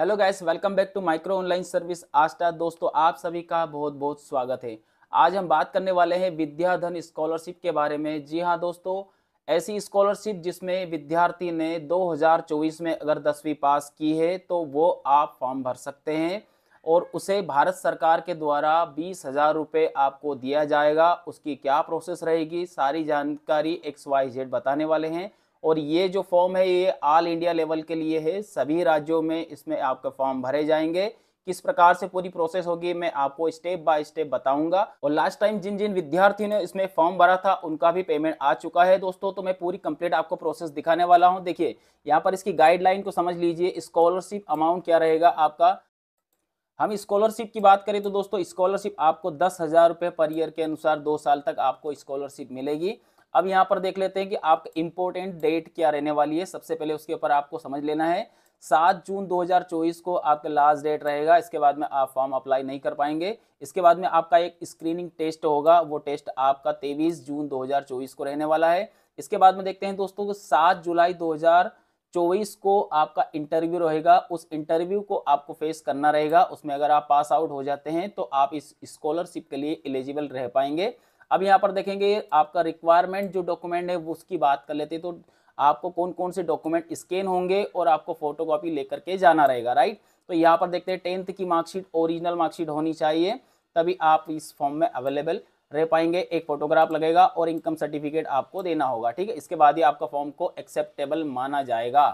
Hello guys, welcome back to micro online service आस्टा। दोस्तों, आप सभी का बहुत बहुत स्वागत है। आज हम बात करने वाले हैं विद्याधन स्कॉलरशिप के बारे में। जी हाँ दोस्तों, ऐसी स्कॉलरशिप जिसमें विद्यार्थी ने 2024 में अगर 10वीं पास की है तो वो आप फॉर्म भर सकते हैं और उसे भारत सरकार के द्वारा 20,000 रुपये आपको दिया जाएगा। उसकी क्या प्रोसेस रहेगी, सारी जानकारी XYZ बताने वाले हैं। और ये जो फॉर्म है ये ऑल इंडिया लेवल के लिए है, सभी राज्यों में इसमें आपका फॉर्म भरे जाएंगे। किस प्रकार से पूरी प्रोसेस होगी मैं आपको स्टेप बाय स्टेप बताऊंगा। और लास्ट टाइम जिन जिन विद्यार्थियों ने इसमें फॉर्म भरा था उनका भी पेमेंट आ चुका है दोस्तों। तो मैं पूरी कंप्लीट आपको प्रोसेस दिखाने वाला हूँ। देखिए यहाँ पर इसकी गाइडलाइन को समझ लीजिए। स्कॉलरशिप अमाउंट क्या रहेगा आपका, हम स्कॉलरशिप की बात करें तो दोस्तों स्कॉलरशिप आपको 10,000 रुपये पर ईयर के अनुसार 2 साल तक आपको स्कॉलरशिप मिलेगी। अब यहाँ पर देख लेते हैं कि आपका इम्पोर्टेंट डेट क्या रहने वाली है। सबसे पहले उसके ऊपर आपको समझ लेना है 7 जून 2024 को आपका लास्ट डेट रहेगा। इसके बाद में आप फॉर्म अप्लाई नहीं कर पाएंगे। इसके बाद में आपका एक स्क्रीनिंग टेस्ट होगा, वो टेस्ट आपका 23 जून 2024 को रहने वाला है। इसके बाद में देखते हैं दोस्तों 7 जुलाई 2024 को आपका इंटरव्यू रहेगा। उस इंटरव्यू को आपको फेस करना रहेगा। उसमें अगर आप पास आउट हो जाते हैं तो आप इस स्कॉलरशिप के लिए एलिजिबल रह पाएंगे। अब यहाँ पर देखेंगे आपका रिक्वायरमेंट जो डॉक्यूमेंट है वो उसकी बात कर लेते हैं। तो आपको कौन कौन से डॉक्यूमेंट स्कैन होंगे और आपको फोटोकॉपी लेकर के जाना रहेगा, राइट। तो यहाँ पर देखते हैं 10th की मार्कशीट, ओरिजिनल मार्कशीट होनी चाहिए, तभी आप इस फॉर्म में अवेलेबल रह पाएंगे। एक फोटोग्राफ लगेगा और इनकम सर्टिफिकेट आपको देना होगा, ठीक है। इसके बाद ही आपका फॉर्म को एक्सेप्टेबल माना जाएगा।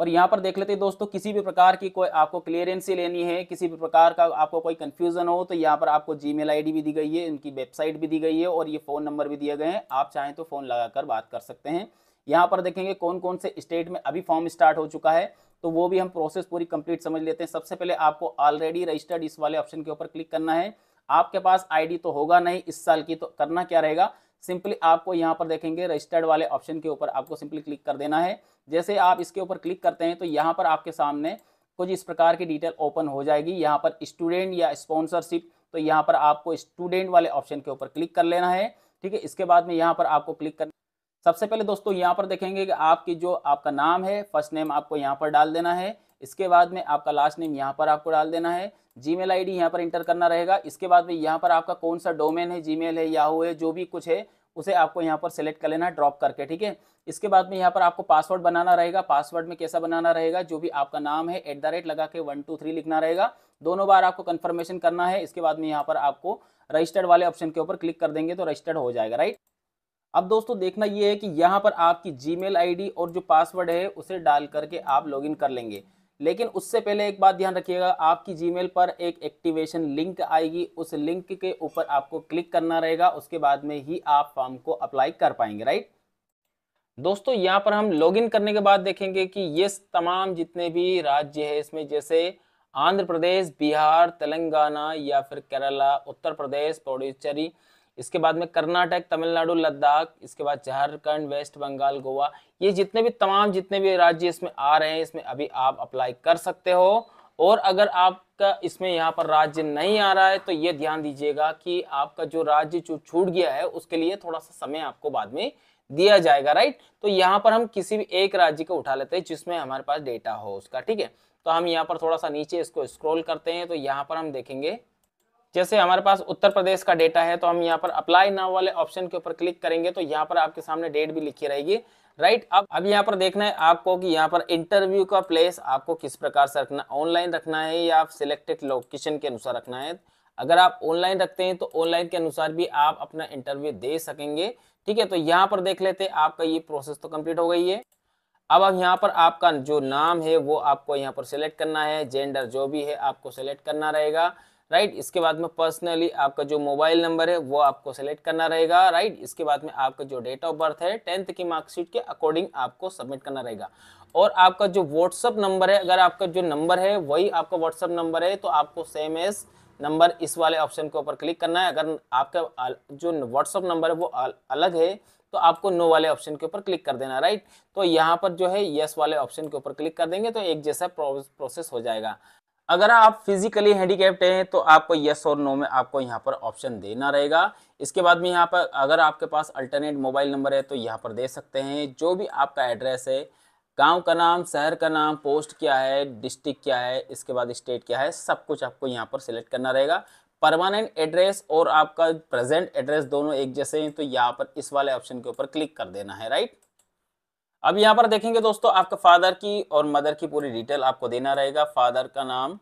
और यहाँ पर देख लेते हैं दोस्तों, किसी भी प्रकार की कोई आपको क्लियरेंसी लेनी है, किसी भी प्रकार का आपको कोई कन्फ्यूजन हो तो यहाँ पर आपको Gmail ID भी दी गई है, उनकी वेबसाइट भी दी गई है और ये फ़ोन नंबर भी दिए गए हैं। आप चाहें तो फ़ोन लगाकर बात कर सकते हैं। यहाँ पर देखेंगे कौन कौन से स्टेट में अभी फॉर्म स्टार्ट हो चुका है, तो वो भी हम प्रोसेस पूरी कंप्लीट समझ लेते हैं। सबसे पहले आपको ऑलरेडी रजिस्टर्ड इस वाले ऑप्शन के ऊपर क्लिक करना है। आपके पास ID तो होगा नहीं इस साल की, तो करना क्या रहेगा, सिंपली आपको यहाँ पर देखेंगे रजिस्टर्ड वाले ऑप्शन के ऊपर आपको सिंपली क्लिक कर देना है। जैसे आप इसके ऊपर क्लिक करते हैं तो यहाँ पर आपके सामने कुछ इस प्रकार की डिटेल ओपन हो जाएगी। यहाँ पर स्टूडेंट या स्पॉन्सरशिप, तो यहाँ पर आपको स्टूडेंट वाले ऑप्शन के ऊपर क्लिक कर लेना है, ठीक है। इसके बाद में यहाँ पर आपको क्लिक कर, सबसे पहले दोस्तों यहाँ पर देखेंगे कि आपकी जो आपका नाम है, फर्स्ट नेम आपको यहाँ पर डाल देना है। इसके बाद में आपका लास्ट नेम यहाँ पर आपको डाल देना है। Gmail ID यहाँ पर इंटर करना रहेगा। इसके बाद में यहाँ पर आपका कौन सा डोमेन है, Gmail है, Yahoo है, जो भी कुछ है उसे आपको यहाँ पर सेलेक्ट कर लेना है ड्रॉप करके, ठीक है। इसके बाद में यहाँ पर आपको पासवर्ड बनाना रहेगा। पासवर्ड में कैसा बनाना रहेगा, जो भी आपका नाम है @ लगा के 1 2 3 लिखना रहेगा। दोनों बार आपको कन्फर्मेशन करना है। इसके बाद में यहाँ पर आपको रजिस्टर्ड वाले ऑप्शन के ऊपर क्लिक कर देंगे तो रजिस्टर्ड हो जाएगा, राइट। अब दोस्तों देखना ये है कि यहाँ पर आपकी Gmail ID और जो पासवर्ड है उसे डाल करके आप लॉगिन कर लेंगे। लेकिन उससे पहले एक बात ध्यान रखिएगा, आपकी Gmail पर एक एक्टिवेशन लिंक आएगी, उस लिंक के ऊपर आपको क्लिक करना रहेगा। उसके बाद में ही आप फॉर्म को अप्लाई कर पाएंगे, राइट। दोस्तों यहाँ पर हम लॉगिन करने के बाद देखेंगे कि ये तमाम जितने भी राज्य है इसमें, जैसे आंध्र प्रदेश, बिहार, तेलंगाना या फिर केरला, उत्तर प्रदेश, पुडुचेरी, इसके बाद में कर्नाटक, तमिलनाडु, लद्दाख, इसके बाद झारखंड, वेस्ट बंगाल, गोवा, ये जितने भी राज्य इसमें आ रहे हैं इसमें अभी आप अप्लाई कर सकते हो। और अगर आपका इसमें यहाँ पर राज्य नहीं आ रहा है तो ये ध्यान दीजिएगा कि आपका जो राज्य छूट गया है उसके लिए थोड़ा सा समय आपको बाद में दिया जाएगा, राइट। तो यहाँ पर हम किसी भी एक राज्य को उठा लेते हैं जिसमें हमारे पास डेटा हो उसका, ठीक है। तो हम यहाँ पर थोड़ा सा नीचे इसको स्क्रॉल करते हैं तो यहाँ पर हम देखेंगे जैसे हमारे पास उत्तर प्रदेश का डेटा है, तो हम यहाँ पर अप्लाई नाउ वाले ऑप्शन के ऊपर क्लिक करेंगे तो यहाँ पर आपके सामने डेट भी लिखी रहेगी, राइट। अब यहाँ पर देखना है आपको कि यहाँ पर इंटरव्यू का प्लेस आपको किस प्रकार से रखना, ऑनलाइन रखना है या आप सिलेक्टेड लोकेशन के अनुसार रखना है। अगर आप ऑनलाइन रखते हैं तो ऑनलाइन के अनुसार भी आप अपना इंटरव्यू दे सकेंगे, ठीक है। तो यहाँ पर देख लेते हैं आपका ये प्रोसेस तो कम्प्लीट हो गई है। अब यहाँ पर आपका जो नाम है वो आपको यहाँ पर सिलेक्ट करना है, जेंडर जो भी है आपको सेलेक्ट करना रहेगा, राइट। इसके बाद में पर्सनली आपका जो मोबाइल नंबर है वो आपको सेलेक्ट करना रहेगा, राइट। इसके बाद में आपका जो डेट ऑफ बर्थ है 10th की मार्कशीट के अकॉर्डिंग आपको सबमिट करना रहेगा। और आपका जो व्हाट्सअप नंबर है, अगर आपका जो नंबर है वही आपका व्हाट्सअप नंबर है तो आपको सेम एज नंबर इस वाले ऑप्शन के ऊपर क्लिक करना है। अगर आपका जो व्हाट्सअप नंबर है वो अलग है तो आपको नो वाले ऑप्शन के ऊपर क्लिक कर देना, राइट। तो यहाँ पर जो है येस वाले ऑप्शन के ऊपर क्लिक कर देंगे तो एक जैसा प्रोसेस हो जाएगा। अगर आप फिजिकली हैंडीकैप्ड हैं तो आपको यस और नो में आपको यहाँ पर ऑप्शन देना रहेगा। इसके बाद में यहाँ पर अगर आपके पास अल्टरनेट मोबाइल नंबर है तो यहाँ पर दे सकते हैं। जो भी आपका एड्रेस है, गांव का नाम, शहर का नाम, पोस्ट क्या है, डिस्ट्रिक्ट क्या है, इसके बाद स्टेट क्या है, सब कुछ आपको यहाँ पर सिलेक्ट करना रहेगा। परमानेंट एड्रेस और आपका प्रेजेंट एड्रेस दोनों एक जैसे हैं, तो यहाँ पर इस वाले ऑप्शन के ऊपर क्लिक कर देना है, राइट। अब यहाँ पर देखेंगे दोस्तों आपका फादर की और मदर की पूरी डिटेल आपको देना रहेगा। फादर का नाम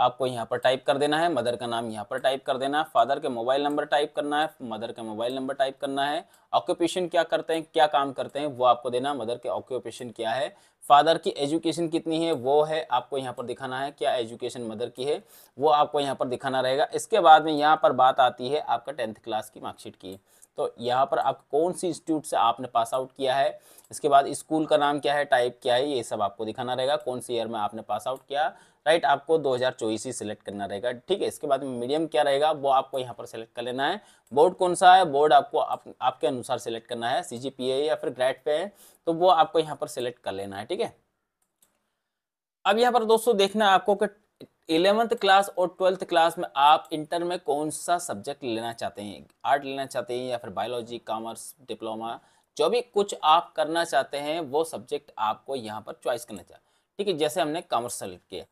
आपको यहाँ पर टाइप कर देना है, मदर का नाम यहाँ पर टाइप कर देना है, फादर के मोबाइल नंबर टाइप करना है, मदर का मोबाइल नंबर टाइप करना है, ऑक्यूपेशन क्या करते हैं, क्या काम करते हैं वो आपको देना, मदर के ऑक्यूपेशन क्या है, फादर की एजुकेशन कितनी है वो है आपको यहाँ पर दिखाना है, क्या एजुकेशन मदर की है वो आपको यहाँ पर दिखाना रहेगा। इसके बाद में यहाँ पर बात आती है आपका 10th क्लास की मार्कशीट की, तो यहाँ पर आप कौन सी इंस्टीट्यूट से आपने पास आउट किया है, इसके बाद स्कूल का नाम क्या है, टाइप क्या है, ये सब आपको दिखाना रहेगा, कौन से ईयर में आपने पास आउट किया, राइट। आपको 2024 ही सिलेक्ट करना रहेगा, ठीक है। इसके बाद मीडियम क्या रहेगा वो आपको यहाँ पर सिलेक्ट कर लेना है, बोर्ड कौन सा है, बोर्ड आपको आपके अनुसार सिलेक्ट करना है, CGPA या फिर ग्रेड पे है तो वो आपको यहाँ पर सिलेक्ट कर लेना है, ठीक है। अब यहाँ पर दोस्तों देखना है आपको कि 11th क्लास और 12th क्लास में आप इंटर में कौन सा सब्जेक्ट लेना चाहते हैं, आर्ट लेना चाहते हैं या फिर बायोलॉजी, कॉमर्स, डिप्लोमा, जो भी कुछ आप करना चाहते हैं वो सब्जेक्ट आपको यहाँ पर चॉइस करना चाहिए, ठीक है। जैसे हमने कॉमर्स सेलेक्ट किया,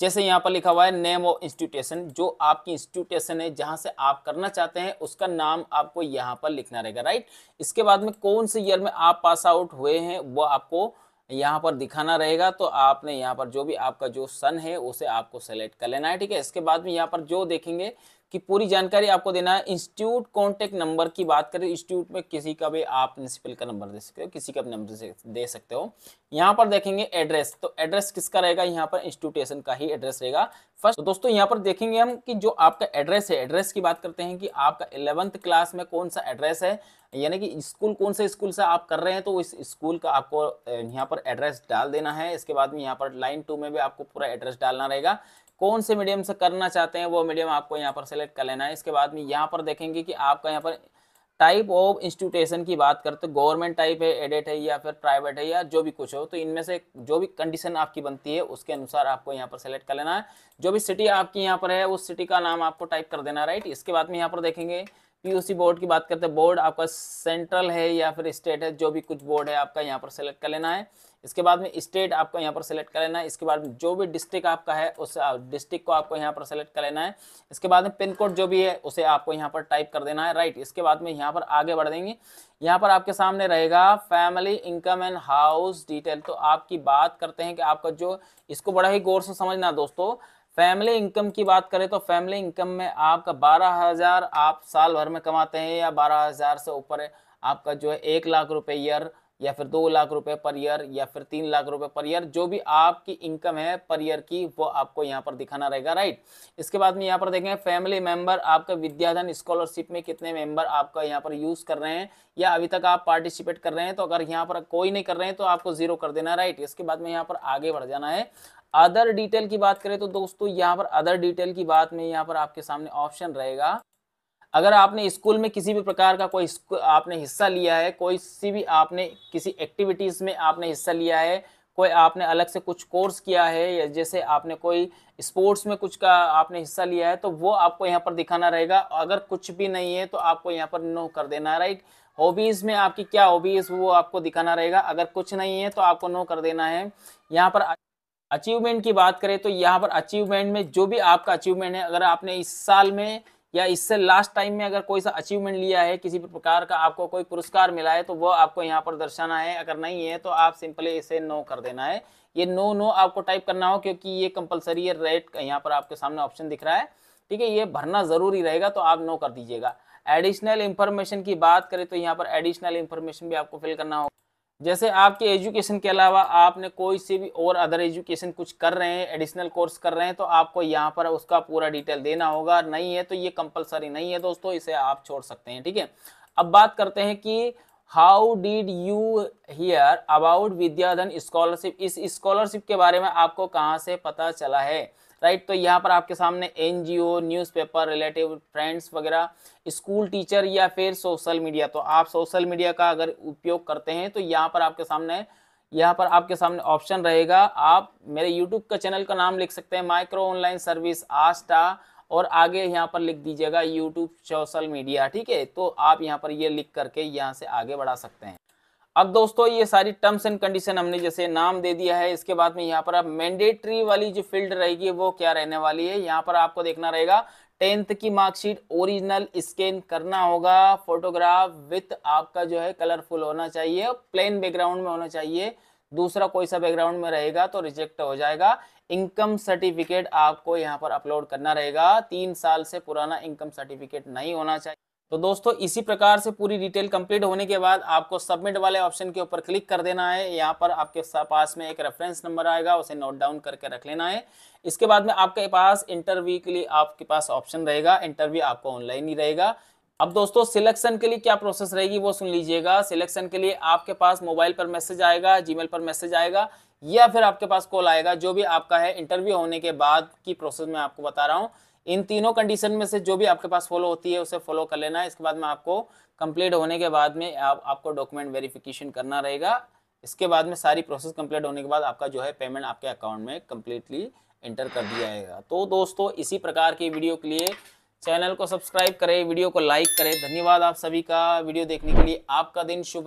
जैसे यहाँ पर लिखा हुआ है नेम ऑफ इंस्टीट्यूशन, जो आपकी इंस्टीट्यूशन है जहाँ से आप करना चाहते हैं उसका नाम आपको यहाँ पर लिखना रहेगा, राइट। इसके बाद में कौन से ईयर में आप पास आउट हुए हैं वो आपको यहाँ पर दिखाना रहेगा, तो आपने यहाँ पर जो भी आपका जो सन है उसे आपको सेलेक्ट कर लेना है, ठीक है। इसके बाद में यहाँ पर जो देखेंगे कि पूरी जानकारी आपको देना है। इंस्टीट्यूट कॉन्टेक्ट नंबर की बात करें, इंस्टीट्यूट में किसी का भी आप प्रिंसिपल का नंबर दे सकते हो, किसी का भी नंबर दे सकते हो। यहाँ पर देखेंगे एड्रेस, तो एड्रेस किसका रहेगा, यहाँ पर इंस्टीट्यूशन का ही एड्रेस रहेगा। फर्स्ट तो दोस्तों यहाँ पर देखेंगे हम कि जो आपका एड्रेस है, एड्रेस की बात करते हैं कि आपका 11th क्लास में कौन सा एड्रेस है, यानी कि स्कूल कौन से स्कूल से आप कर रहे हैं, तो इस स्कूल का आपको यहाँ पर एड्रेस डाल देना है। इसके बाद में यहाँ पर लाइन 2 में भी आपको पूरा एड्रेस डालना रहेगा। कौन से मीडियम से करना चाहते हैं वो मीडियम आपको यहाँ पर सेलेक्ट कर लेना है। इसके बाद में यहाँ पर देखेंगे कि आपका यहाँ पर टाइप ऑफ इंस्टीट्यूशन की बात करते, गवर्नमेंट टाइप है, एडेड है या फिर प्राइवेट है या जो भी कुछ हो, तो इनमें से जो भी कंडीशन आपकी बनती है उसके अनुसार आपको यहाँ पर सेलेक्ट कर लेना है। जो भी सिटी आपकी यहाँ पर है उस सिटी का नाम आपको टाइप कर देना, राइट। इसके बाद में यहाँ पर देखेंगे PUC बोर्ड की बात करते हैं, बोर्ड आपका सेंट्रल है या फिर स्टेट है, जो भी कुछ बोर्ड है आपका यहाँ पर सेलेक्ट कर लेना है। इसके बाद में स्टेट आपको यहाँ पर सेलेक्ट कर लेना है। इसके बाद जो भी डिस्ट्रिक्ट आपका है उस डिस्ट्रिक्ट को आपको यहाँ पर सेलेक्ट कर लेना है। इसके बाद में पिन कोड जो भी है उसे आपको यहाँ पर टाइप कर देना है, राइट। इसके बाद में यहाँ पर आगे बढ़ देंगे, यहाँ पर आपके सामने रहेगा family income and house detail. तो आपकी बात करते हैं कि आपका जो, इसको बड़ा ही गौर से समझना दोस्तों, फैमिली इनकम की बात करें तो फैमिली इनकम में आपका 12,000 आप साल भर में कमाते हैं या 12,000 से ऊपर आपका जो है 1 लाख रुपए ईयर या फिर 2 लाख रुपए पर ईयर या फिर 3 लाख रुपए पर ईयर, जो भी आपकी इनकम है पर ईयर की वो आपको यहाँ पर दिखाना रहेगा, राइट। इसके बाद में यहाँ पर देखें फैमिली मेंबर, आपका विद्याधन स्कॉलरशिप में कितने मेंबर आपका यहाँ पर यूज़ कर रहे हैं या अभी तक आप पार्टिसिपेट कर रहे हैं, तो अगर यहाँ पर कोई नहीं कर रहे हैं तो आपको 0 कर देना, राइट। इसके बाद में यहाँ पर आगे बढ़ जाना है। अदर डिटेल की बात करें तो दोस्तों यहाँ पर अदर डिटेल की बात में यहाँ पर आपके सामने ऑप्शन रहेगा, अगर आपने स्कूल में किसी भी प्रकार का कोई आपने हिस्सा लिया है, कोई सी भी आपने किसी एक्टिविटीज़ में आपने हिस्सा लिया है, कोई आपने अलग से कुछ कोर्स किया है या जैसे आपने कोई स्पोर्ट्स में कुछ का आपने हिस्सा लिया है, तो वो आपको यहाँ पर दिखाना रहेगा। अगर कुछ भी नहीं है तो आपको यहाँ पर नो कर देना है, राइट। हॉबीज़ में आपकी क्या हॉबीज़ वो आपको दिखाना रहेगा, अगर कुछ नहीं है तो आपको नो कर देना है। यहाँ पर अचीवमेंट की बात करें तो यहाँ पर अचीवमेंट में जो भी आपका अचीवमेंट है, अगर आपने इस साल में या इससे लास्ट टाइम में अगर कोई सा अचीवमेंट लिया है, किसी भी प्रकार का आपको कोई पुरस्कार मिला है, तो वो आपको यहाँ पर दर्शाना है। अगर नहीं है तो आप सिंपली इसे नो कर देना है, ये नो आपको टाइप करना हो, क्योंकि ये कंपलसरी है, रेड यहाँ पर आपके सामने ऑप्शन दिख रहा है, ठीक है, ये भरना ज़रूरी रहेगा, तो आप नो कर दीजिएगा। एडिशनल इन्फॉर्मेशन की बात करें तो यहाँ पर एडिशनल इन्फॉर्मेशन भी आपको फिल करना होगा, जैसे आपके एजुकेशन के अलावा आपने कोई से भी और अदर एजुकेशन कुछ कर रहे हैं, एडिशनल कोर्स कर रहे हैं, तो आपको यहाँ पर उसका पूरा डिटेल देना होगा। नहीं है तो ये कंपलसरी नहीं है दोस्तों, इसे आप छोड़ सकते हैं, ठीक है। अब बात करते हैं कि how did you hear about Vidyadhan scholarship, इस स्कॉलरशिप के बारे में आपको कहाँ से पता चला है, राइट। तो यहाँ पर आपके सामने NGO, न्यूज़पेपर, रिलेटिव, फ्रेंड्स वगैरह, स्कूल टीचर या फिर सोशल मीडिया, तो आप सोशल मीडिया का अगर उपयोग करते हैं तो यहाँ पर आपके सामने ऑप्शन रहेगा। आप मेरे YouTube का चैनल का नाम लिख सकते हैं माइक्रो ऑनलाइन सर्विस आस्टा, और आगे यहाँ पर लिख दीजिएगा YouTube सोशल मीडिया, ठीक है। तो आप यहाँ पर ये लिख करके यहाँ से आगे बढ़ा सकते हैं। अब दोस्तों ये सारी टर्म्स एंड कंडीशन हमने जैसे नाम दे दिया है, इसके बाद में यहाँ पर आप मैंडेटरी वाली जो फील्ड रहेगी वो क्या रहने वाली है, यहाँ पर आपको देखना रहेगा 10th की मार्कशीट ओरिजिनल स्कैन करना होगा, फोटोग्राफ विथ आपका जो है कलरफुल होना चाहिए, प्लेन बैकग्राउंड में होना चाहिए, दूसरा कोई सा बैकग्राउंड में रहेगा तो रिजेक्ट हो जाएगा। इनकम सर्टिफिकेट आपको यहाँ पर अपलोड करना रहेगा, 3 साल से पुराना इनकम सर्टिफिकेट नहीं होना चाहिए। तो दोस्तों इसी प्रकार से पूरी डिटेल कंप्लीट होने के बाद आपको सबमिट वाले ऑप्शन के ऊपर क्लिक कर देना है। यहाँ पर आपके पास में एक रेफरेंस नंबर आएगा, उसे नोट डाउन करके रख लेना है। इसके बाद में आपके पास इंटरव्यू के लिए आपके पास ऑप्शन रहेगा, इंटरव्यू आपको ऑनलाइन ही रहेगा। अब दोस्तों सिलेक्शन के लिए क्या प्रोसेस रहेगी वो सुन लीजिएगा। सिलेक्शन के लिए आपके पास मोबाइल पर मैसेज आएगा, जीमेल पर मैसेज आएगा या फिर आपके पास कॉल आएगा, जो भी आपका है। इंटरव्यू होने के बाद की प्रोसेस मैं आपको बता रहा हूँ। इन तीनों कंडीशन में से जो भी आपके पास फॉलो होती है उसे फॉलो कर लेना है। इसके बाद में आपको कंप्लीट होने के बाद में आपको डॉक्यूमेंट वेरिफिकेशन करना रहेगा। इसके बाद में सारी प्रोसेस कंप्लीट होने के बाद आपका जो है पेमेंट आपके अकाउंट में कंप्लीटली एंटर कर दिया जाएगा। तो दोस्तों इसी प्रकार की वीडियो के लिए चैनल को सब्सक्राइब करें, वीडियो को लाइक करें। धन्यवाद आप सभी का। वीडियो देखने के लिए आपका दिन शुभ।